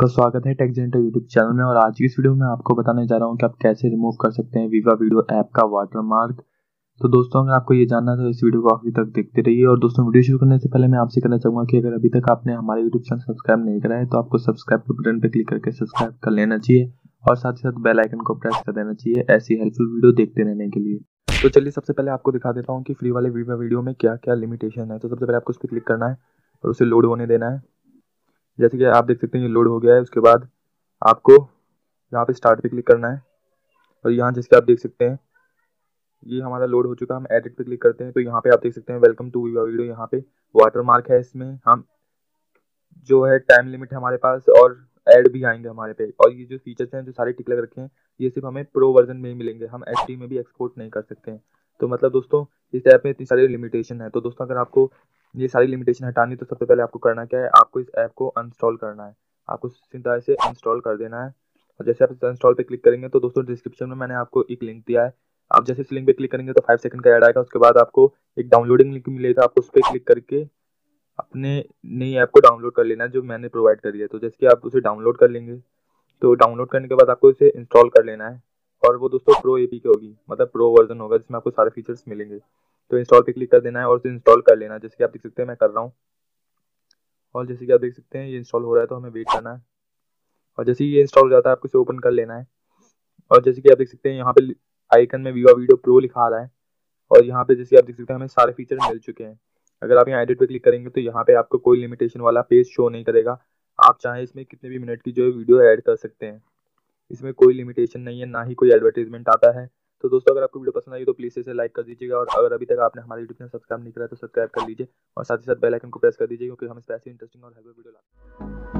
आपका स्वागत है टेक्जेंटो यूट्यूब चैनल में। और आज की इस वीडियो में आपको बताने जा रहा हूँ कि आप कैसे रिमूव कर सकते हैं विवा वीडियो ऐप का वाटरमार्क। तो दोस्तों, अगर आपको ये जानना है तो इस वीडियो को आखिर तक देखते रहिए। और दोस्तों, वीडियो शुरू करने से पहले मैं आपसे कहना चाहूँगा कि अगर अभी तक आपने हमारे यूट्यूब चैनल सब्सक्राइब नहीं करा है तो आपको सब्सक्राइब के बटन पर क्लिक करके सब्सक्राइब कर लेना चाहिए और साथ ही साथ बेल आइकन को प्रेस कर देना चाहिए ऐसी हेल्पफुल वीडियो देखते रहने के लिए। तो चलिए सबसे पहले आपको दिखा देता हूँ कि फ्री वाले विवा वीडियो में क्या क्या लिमिटेशन है। तो सबसे पहले आपको उस पर क्लिक करना है और उसे लोड होने देना है। जैसे कि आप देख सकते हैं ये लोड हो गया है। उसके बाद आपको यहाँ पे स्टार्ट पे क्लिक करना है और यहाँ जैसे आप देख सकते हैं ये हमारा लोड हो चुका है। हम एडिट पे क्लिक करते हैं तो यहाँ पे आप देख सकते हैं वेलकम टू विवा वीडियो। यहाँ पे वाटरमार्क है, इसमें हम जो है टाइम लिमिट है हमारे पास और ऐड भी आएंगे हमारे पे। और ये जो फीचर्स हैं जो सारे टिक लग रखे हैं ये सिर्फ हमें प्रो वर्जन में ही मिलेंगे, हम एचडी में भी एक्सपोर्ट नहीं कर सकते हैं। तो मतलब दोस्तों इस ऐप में इतनी सारी लिमिटेशन है। तो दोस्तों अगर आपको ये सारी लिमिटेशन हटानी तो सबसे पहले आपको करना क्या है, आपको इस ऐप को अनइंस्टॉल करना है। आपको सीधा इसे इंस्टॉल कर देना है और जैसे आप इंस्टॉल पे क्लिक करेंगे तो दोस्तों डिस्क्रिप्शन में मैंने आपको एक लिंक दिया है। आप जैसे इस लिंक पे क्लिक करेंगे तो 5 सेकंड का ऐड आएगा। उसके बाद आपको एक डाउनलोडिंग लिंक मिलेगा, आपको उस पर क्लिक करके अपने नई ऐप को डाउनलोड कर लेना है जो मैंने प्रोवाइड करी है। तो जैसे कि आप उसे डाउनलोड कर लेंगे तो डाउनलोड करने के बाद आपको इसे इंस्टॉल कर लेना है और वो दोस्तों प्रो एपीके होगी, मतलब प्रो वर्जन होगा जिसमें आपको सारे फीचर्स मिलेंगे। तो इंस्टॉल पे क्लिक कर देना है और उसे इंस्टॉल कर लेना है। जैसे कि आप देख सकते हैं मैं कर रहा हूँ और जैसे कि आप देख सकते हैं ये इंस्टॉल हो रहा है तो हमें वेट करना है। और जैसे ही ये इंस्टॉल हो जाता है आपको इसे ओपन कर लेना है और जैसे कि आप देख सकते हैं यहाँ पे आइकन में विवा वीडियो प्रो लिखा आ रहा है और यहाँ पे जैसे आप देख सकते हैं हमें सारे फीचर मिल चुके हैं। अगर आप यहाँ एडिट पे क्लिक करेंगे तो यहाँ पे आपको कोई लिमिटेशन वाला पेज शो नहीं करेगा। आप चाहें इसमें कितने भी मिनट की जो है वीडियो ऐड कर सकते हैं, इसमें कोई लिमिटेशन नहीं है, ना ही कोई एडवर्टाइजमेंट आता है। तो दोस्तों अगर आपको वीडियो पसंद आई तो प्लीज़ इसे लाइक कर दीजिएगा और अगर अभी तक आपने हमारे यूट्यूब चैनल सब्सक्राइब नहीं करा तो सब्सक्राइब कर लीजिए और साथ ही साथ बेल आइकन को प्रेस कर दीजिए क्योंकि हम इस तरह से इंटरेस्टिंग और हेल्पफुल वीडियो लाते हैं।